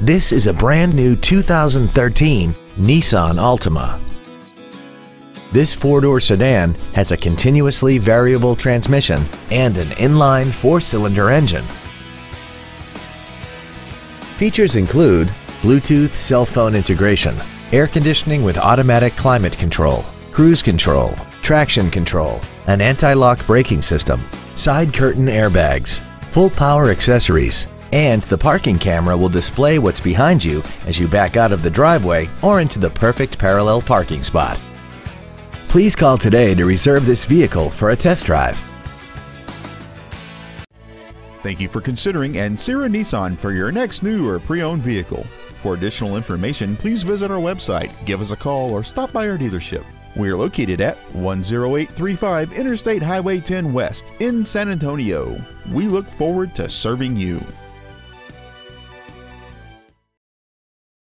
This is a brand new 2013 Nissan Altima. This four-door sedan has a continuously variable transmission and an inline four-cylinder engine. Features include Bluetooth cell phone integration, air conditioning with automatic climate control, cruise control, traction control, an anti-lock braking system, side curtain airbags, full power accessories, and the parking camera will display what's behind you as you back out of the driveway or into the perfect parallel parking spot. Please call today to reserve this vehicle for a test drive. Thank you for considering Ancira Nissan for your next new or pre-owned vehicle. For additional information, please visit our website, give us a call, or stop by our dealership. We are located at 10835 Interstate Highway 10 West in San Antonio. We look forward to serving you.